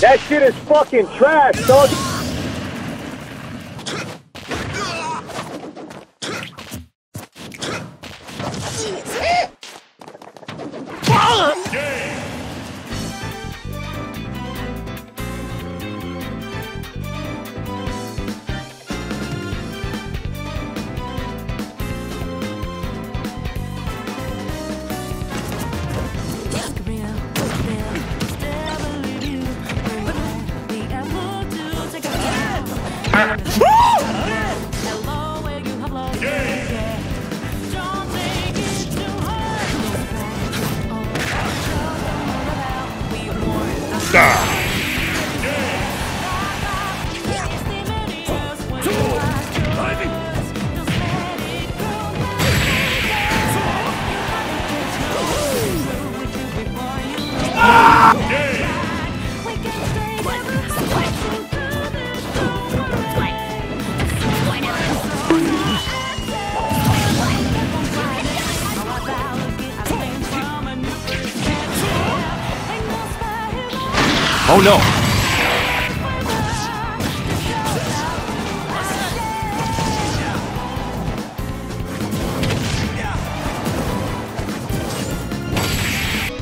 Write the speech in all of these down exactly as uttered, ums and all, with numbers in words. That shit is fucking trash, dog. Oh no!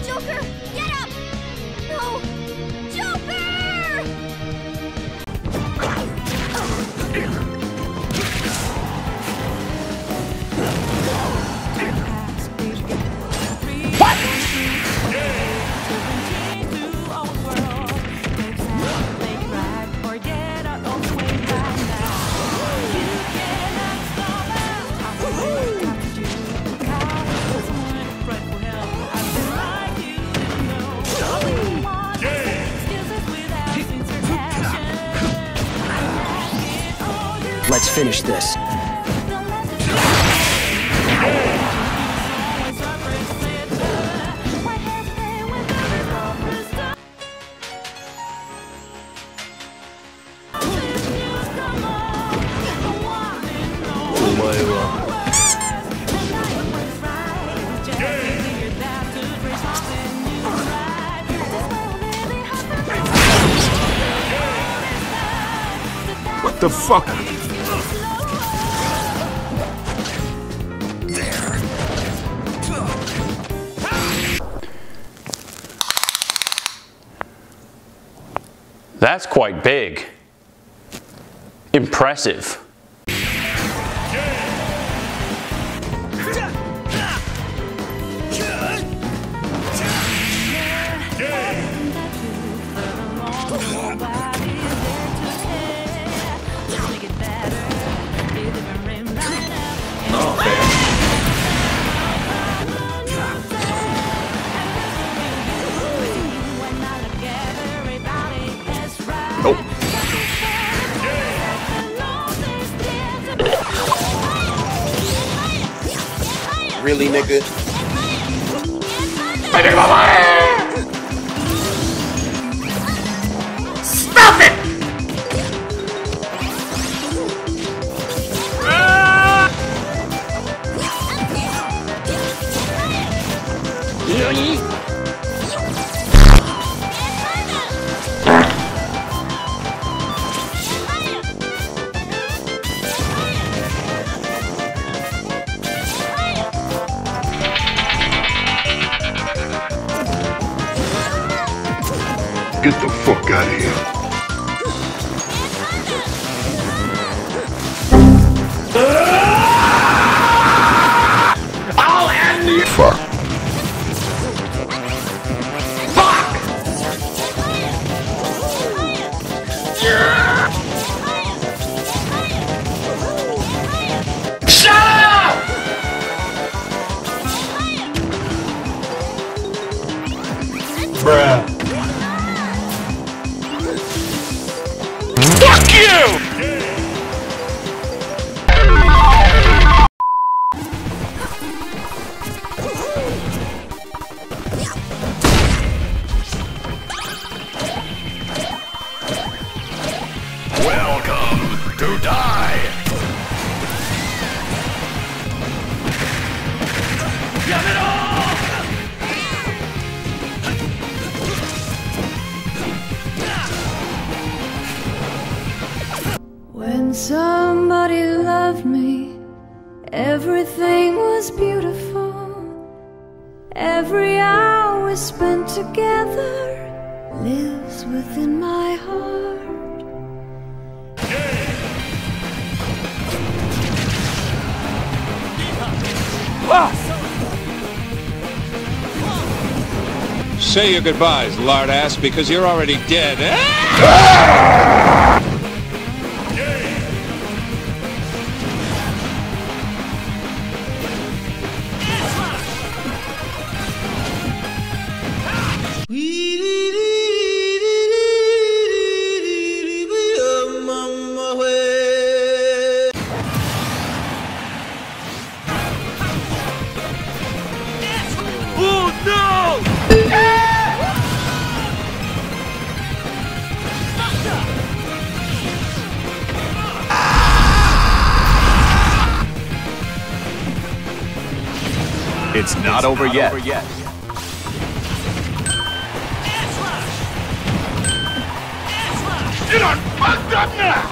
Joker, get up! No! Joker! What? Let's finish this. What the fuck? That's quite big. Impressive. Really, nigga? Stop it! Ah! Get the fuck out of here. I'll end you. Fuck. Fuck. Yeah. Shut up. Bruh. Welcome to die. Get it all! when somebody loved me, everything was beautiful. Every hour spent together lives within my heart. Ah! Say your goodbyes, lardass, because you're already dead. Eh? Ah! It's not, it's over, not yet. over yet. You done fucked up now!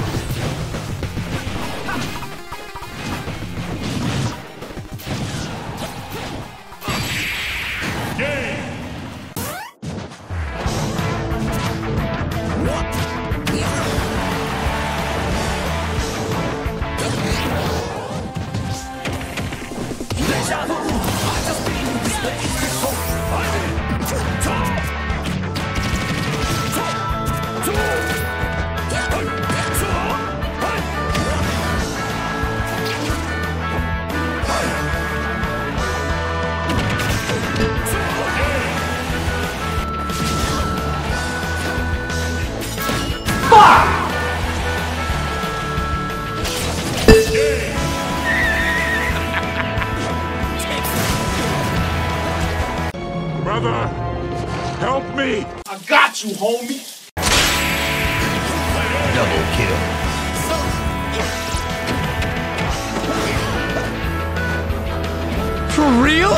Brother, help me! I got you, homie! Double kill. For real?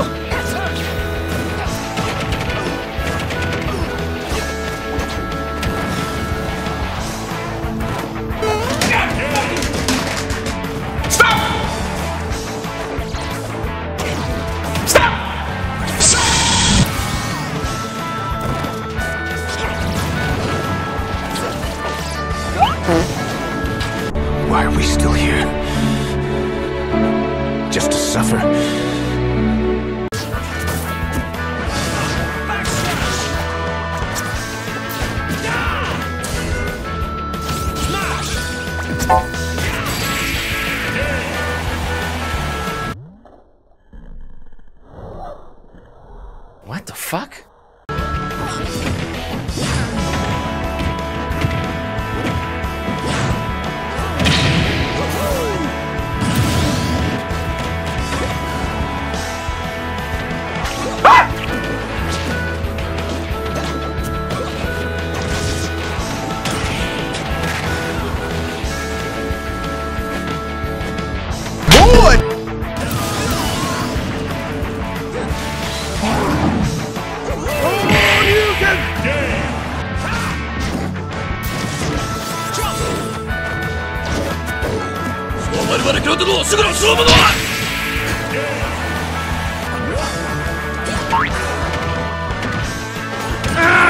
Why are we still here? Just to suffer? What the fuck? Ah!